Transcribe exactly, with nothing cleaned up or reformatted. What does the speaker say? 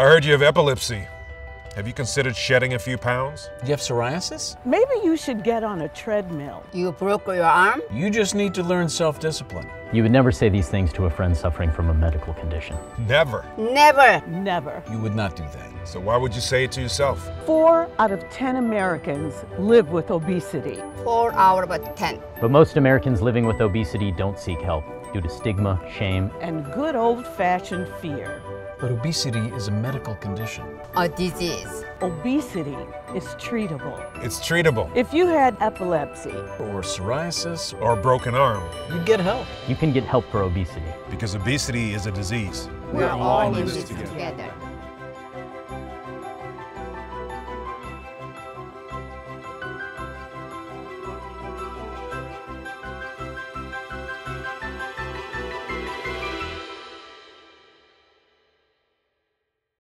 I heard you have epilepsy. Have you considered shedding a few pounds? You have psoriasis? Maybe you should get on a treadmill. You broke your arm? You just need to learn self-discipline. You would never say these things to a friend suffering from a medical condition. Never. Never. Never. You would not do that. So why would you say it to yourself? Four out of ten Americans live with obesity. Four out of ten. But most Americans living with obesity don't seek help due to stigma, shame, and good old-fashioned fear. But obesity is a medical condition. A disease. Obesity is treatable. It's treatable. If you had epilepsy, or psoriasis, or a broken arm, you'd get help. You can get help for obesity. Because obesity is a disease. We're, We're all in this together. together.